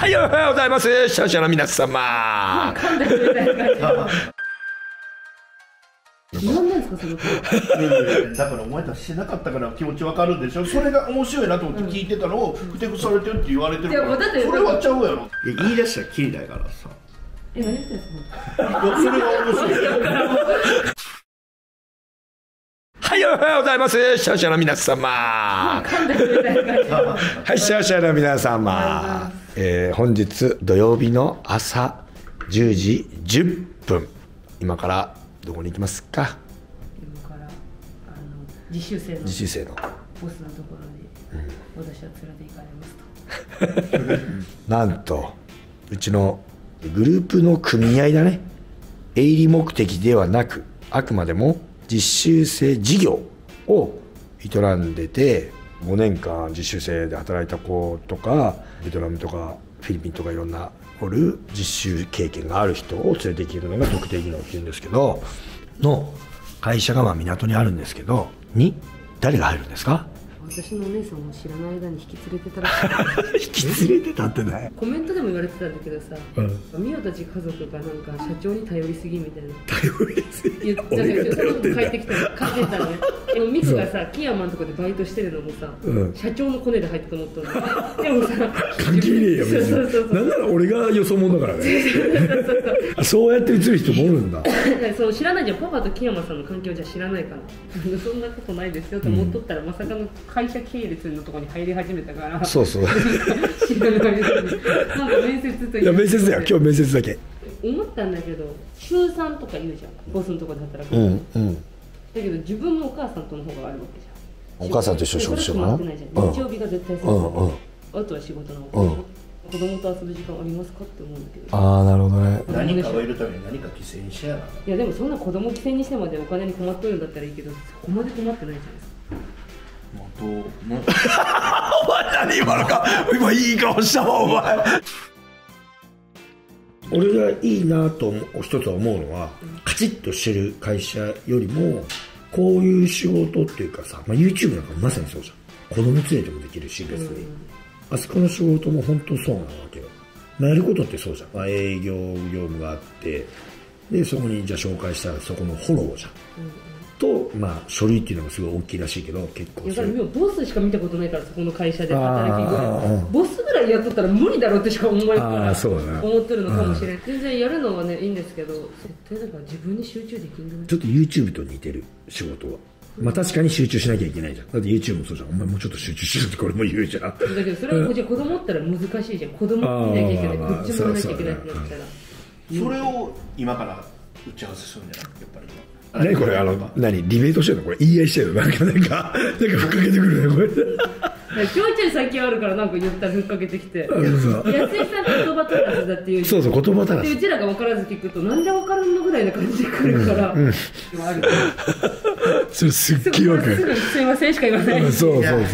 はい、おはようございます。視聴者の皆様。何なんですかその声。だからお前たちしてなかったから気持ちわかるんでしょ。それが面白いなと思って聞いてたのをふてくされてるって言われてるから、それはちゃうやろ。言い出したらキリだからさ。え、何ですかその。それは面白い。はい、おはようございます。視聴者の皆様。はい、視聴者の皆様。本日土曜日の朝10時10分。今からどこに行きますか。今から実習生のボスのところに私は連れて行かれますと。なんとうちのグループの組合だね。営利目的ではなく、あくまでも実習生事業を営んでて、5年間実習生で働いた子とか、ベトナムとかフィリピンとかいろんなおる実習経験がある人を連れてきるのが特定技能っていうんですけど、の会社がまあ港にあるんですけど、に誰が入るんですか。私のお姉さんも知らない間に引き連れてたらしい。引き連れてたってね、コメントでも言われてたんだけどさ、美桜たち家族がなんか社長に頼りすぎみたいな。頼りすぎ。だから帰ってきたら帰ってたね。美桜がさ、木山のとこでバイトしてるのもさ、社長のコネで入ったと思ったの。でもさ、関係ねえよ別に。なんなら俺がよそ者だからね。そうやって映る人もおるんだ。そう知らないじゃん、パパと木山さんの環境じゃ知らないから、そんなことないですよと思っとったら、まさかの会社系列のところに入り始めたから。そうそう、知らないですよね。なんか面接という。いや面接だよ、今日面接だけ思ったんだけど、週3とか言うじゃん、ボスのところで働く。だけど自分もお母さんとの方があるわけじゃん。お母さんと一緒に仕事してもらう。日曜日が絶対そう。あとは仕事の方が子供と遊ぶ時間ありますかって思うんだけど。ああなるほどね。何かを得るために何か犠牲にしやな。いやでもそんな子供犠牲にしてまでお金に困っとるんだったらいいけど、そこまで困ってないじゃないですか。お前何今のか、今いい顔したわお前。俺がいいなと一つは思うのは、カチッとしてる会社よりもこういう仕事っていうかさ、まあ、YouTube なんかまさにそうじゃん。子供連れてもできるし、別にあそこの仕事も本当そうなわけよ。やることってそうじゃん、まあ、営業業務があって、でそこにじゃあ紹介したらそこのフォローじゃん、と、まあ、書類っていうのがすごい大きいらしいけど、結構それボスしか見たことないから、そこの会社で働きがボスぐらいやっとったら無理だろうってしか思えないから思ってるのかもしれない。全然やるのはね、いいんですけど、絶対だから自分に集中できんじゃない。ちょっと YouTube と似てる仕事は、まあ、確かに集中しなきゃいけないじゃん。だって YouTube もそうじゃん、お前もうちょっと集中しろってこれも言うじゃん。だけどそれは子供ったら難しいじゃん。子供見なきゃいけない、こっちも見なきゃいけないってなったら、それを今から打ち合わせするんじゃない。やっぱり何これ、何ディベートしてるのこれ、言い合いしてるの、なんかふっかけてくるねこれ。ちょいちょい先あるから、なんか言ったらふっかけてきて、安井さん言葉足らずだっていう。そうそう、言葉足らずでうちらが分からず聞くと、なんで分からんのぐらいな感じで来るから。それすっげえわけ、すいませんしか言わない。そう言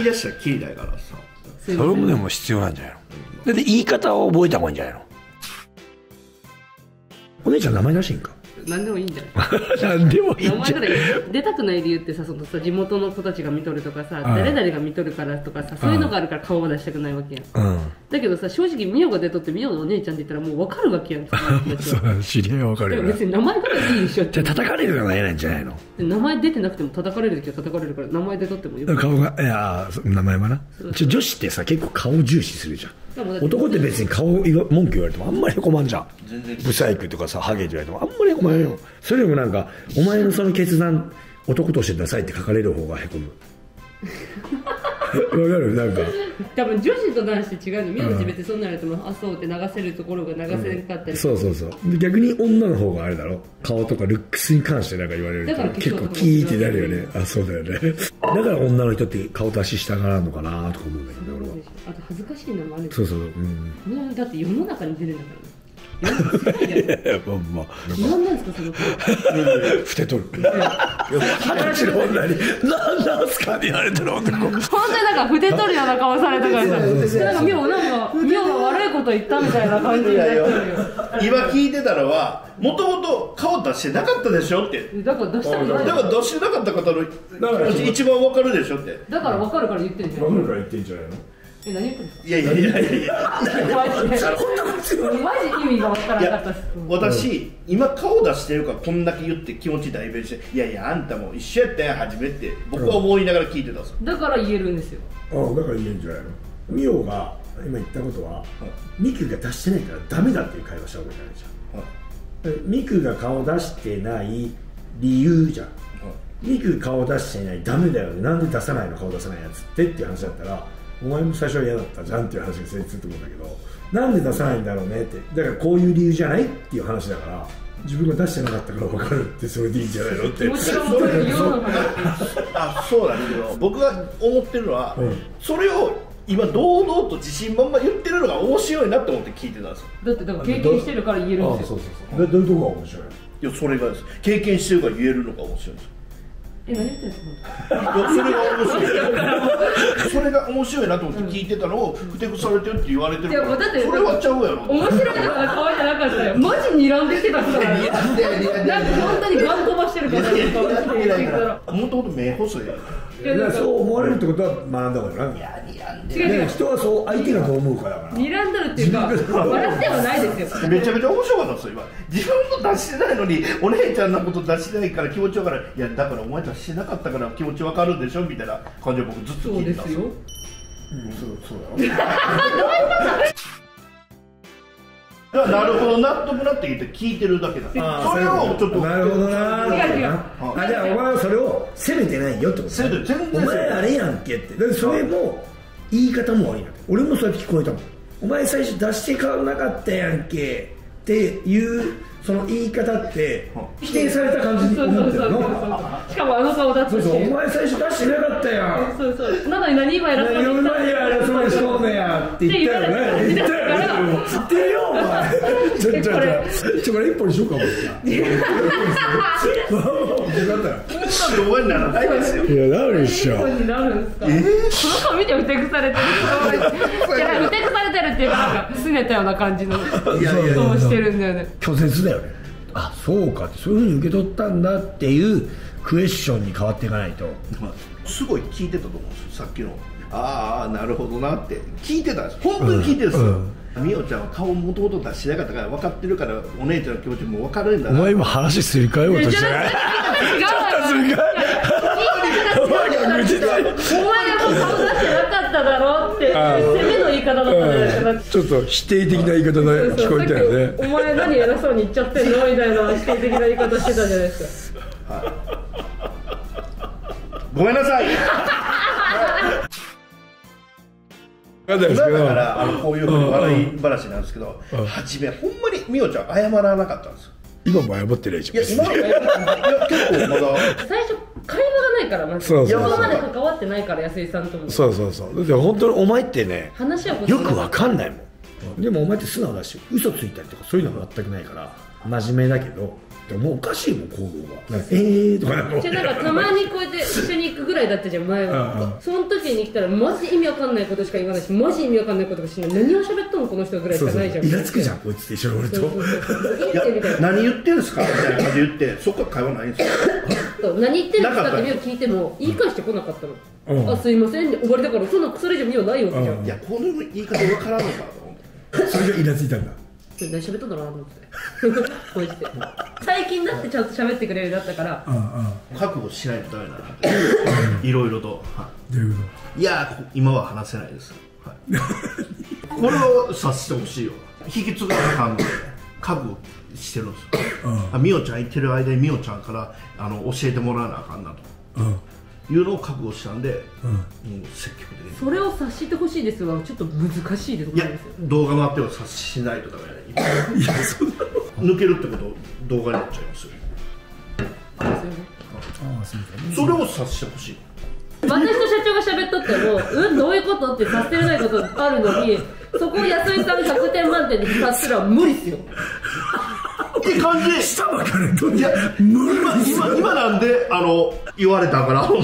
い出したらキリないからさ、それもでも必要なんじゃないの。だって言い方を覚えた方がいいんじゃないの。お姉ちゃん名前なしんか。何でもいいんじゃない。何でもいいんじゃない。出たくない理由ってさ、そのさ、地元の子たちが見とるとかさ、誰々が見とるからとかさ、そういうのがあるから顔は出したくないわけやん。だけどさ、正直美桜が出とって、美桜のお姉ちゃんって言ったらもう分かるわけやん。知り合いは分かるよ。別に名前からいいでしょ。じゃあ叩かれるのが嫌なんじゃないの。名前出てなくても叩かれる時は叩かれるから、名前出とってもよく。顔が、いや名前はな。女子ってさ結構顔重視するじゃん。男って別に顔文句言われてもあんまりへこまんじゃん。ブサイクとかさ、ハゲって言われてもあんまりへこまんよ。それよりもなんか「お前のその決断男としてダサい」って書かれる方がへこむ。わかる。なんか多分女子と男子違うの。美桜別にそんなのやっても「あそう」って流せるところが流せなかったり、そうそうそう。逆に女の方があれだろ、顔とかルックスに関してなんか言われると結構キーってなるよね。あそうだよね。だから女の人って顔出ししたがらんのかなとか思うんだけど、俺は。あと恥ずかしいのもある。そうそう、うん。だって世の中に出るんだからね。何なんですかその声。ふてとる。話してる女に何なんすかって言われてる男。本当になんかふてとるような顔されたからさ、なんか妙が悪いこと言ったみたいな感じになってるよ。今聞いてたのは、もともと顔出してなかったでしょって。だから出したくない。だから出してなかった方の一番分かるでしょって。だから分かるから言ってんじゃん。分かるから言ってんじゃないの。え、何言ってんですか。いやいやいやいやマジ意味がわからなかったです。私今顔出してるからこんだけ言って気持ち代弁して、いやいやあんたも一緒やったやん初めって僕は思いながら聞いてたんですよ。だから言えるんですよ。ああ、だから言えるんじゃないの。ミオが今言ったことはミクが出してないからダメだっていう会話したわけじゃないじゃん。ミクが顔出してない理由じゃん。ミク顔出してない、ダメだよね、なんで出さないの、顔出さないやつってっていう話だったら、お前も最初は嫌だったじゃんっていう話が成立すると思うんだけど、なんで出さないんだろうねって、だからこういう理由じゃないっていう話だから、自分が出してなかったから分かるって、それでいいんじゃないのって。あ、そうなんだけど、僕が思ってるのは、うん、それを今堂々と自信満々言ってるのが面白いなって思って聞いてたんですよ。だってだから経験してるから言えるんですよ。どういうとこが面白い。いや、それがです。経験してるから言えるのが面白いんですよ。え、何言ってんすか。それが面白いなと思って聞いてたのをふてくされてるって言われてるから、それはちゃうやろ。面白いとか可愛いじゃなかったよ、マジ睨んできてたから、なんか本当にガン飛ばしてるから、もともと目細い。そう思われるってことは学んだからな。いや、睨んでる人はそう、相手がそう思うから睨んでるっていうか、笑ってはないですよ。めちゃめちゃ面白かったですよ今。自分も出してないのにお姉ちゃんのこと出してないから気持ちよから、いやだからお前出してなかったから気持ちわかるでしょみたいな感じを僕ずっと聞いてたんですよ。そうだよ。なるほど、納得なって言って聞いてるだけだ。それをちょっとなるほどなーってな。じゃあお前はそれを責めてないよってことね。お前あれやんけって。それも言い方も悪いな。俺もそうやって聞こえたもん。お前最初出して買わなかったやんけっていうその言い方って否定された感じに思ってるの。しかもあの顔だったし、お前最初出してなかったやん、そうそうなのに何今やらせたんだそうやって言ったよね。言ったよね、知ってるよお前。ちょこれ一本にしようかも。お前ならないですよ。いや、なるでしょ。この顔見てふてくされてる、ふてくされてるっていうか、なんかすねたような感じのそうしてるんだよね。拒絶だよね。あ、そうかって、そういうふうに受け取ったんだっていうクエスチョンに変わっていかないと。すごい聞いてたと思うんですよ、さっきの。ああ、なるほどなって聞いてたんです、本当に聞いてるんですよ。みおちゃんは顔もともと出してなかったから分かってるから、お姉ちゃんの気持ちも分かるんだな。お前今話すり替えようとしてない？ちょっとすり替え、お前が無事だよ、お前がもう顔出してなかっただろうって攻めの言い方だったから、ちょっと否定的な言い方が聞こえたよね。お前何偉そうに言っちゃってんのみたいな否定的な言い方してたじゃないですか。ごめんなさい。だからこういう笑い話なんですけど、初めほんまにみおちゃん謝らなかったんですよ。今も謝ってないじゃん。いや、今も謝ってない。結構まだ最初会話がないから、まず今まで関わってないから、安井さんとも。そうそうそう。だって本当にお前ってね、よくわかんないもん。でもお前って素直だし、嘘ついたりとかそういうのが全くないから真面目だけど、でもおかしいもん行動が。とかなんか。なんかたまにこうやって一緒に行くぐらいだったじゃん前は。その時に来たらマジ意味わかんないことしか言わないし、マジ意味わかんないことしない。何を喋っとんのこの人ぐらいしかないじゃん。イラつくじゃんこいつって一緒に俺と。何言ってるんですかみたいな感じで言って、そっから会話ないんですよ。何言ってるんですかってみを聞いても言い返してこなかったの。あ、すいませんで終わりだからそれじゃみをないよじゃん。いや、この言い方わからんのかと思って。それがイラついたんだ。何喋っとんだろうなと思って。こうして最近だってちゃんと喋ってくれるようになったから、覚悟しないとダメだなっていろいろと。いや、今は話せないです。これを察してほしいよ。引き継がな感じで覚悟してるんですよ。みおちゃん行ってる間にみおちゃんから教えてもらわなあかんなというのを覚悟したんで、積極的にそれを察してほしいですが、ちょっと難しいです。いや、動画のあっては察しないとダメだ。いや、そんなの抜けるってこと動画になっちゃいますよ。それを察してほしい。私と社長が喋っとっても、どういうことって察せれないことあるのに、そこを安井さんが100点満点で察するのは無理ですよって感じしたばかりの。いや、今なんで言われたから。何お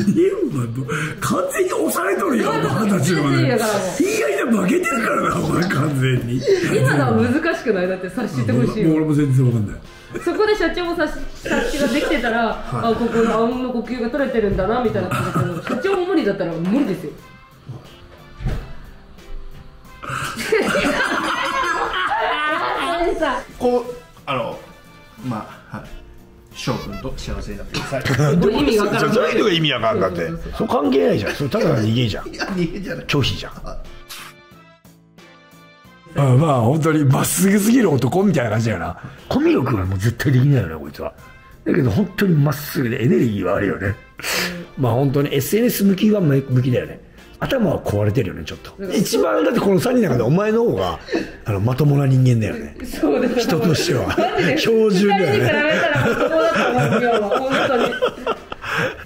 前完全に押されとるやん。お前たちはね、いやいや負けてるからなお前完全に。今のは難しくない？だって察してほしいよ。俺も全然わかんない。そこで社長も察しができてたら、あ、ここのあうんの呼吸が取れてるんだなみたいな。社長も無理だったら無理ですよ。さこうまあ、はい、翔くんと幸せになってください。どういう意味がわかんだって。そう関係ないじゃん。それただ逃げじゃん。いや逃げじゃない。拒否じゃん。まあ本当にまっすぐすぎる男みたいな感じだよな。コミュ力はもう絶対できないよねこいつは。だけど本当にまっすぐでエネルギーはあるよね。まあ本当に SNS 向きは向きだよね。頭は壊れてるよねちょっと。一番だってこの3人の中でお前の方がまともな人間だよね。そうです。人としては標準だよね。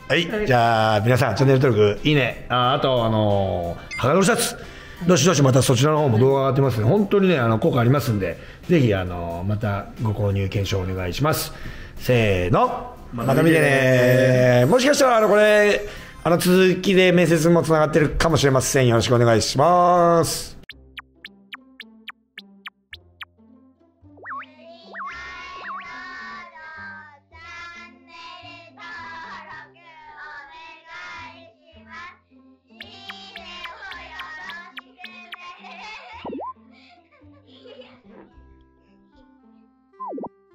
はい、じゃあ皆さんチャンネル登録いいね、あとはがきのシャツどしどしまたそちらの方も動画上がってますので、本当にね効果ありますんで、ぜひまたご購入検証お願いします。せーの、また見てね。もしかしたらこれ続きで面接もつながってるかもしれません。よろしくお願いします。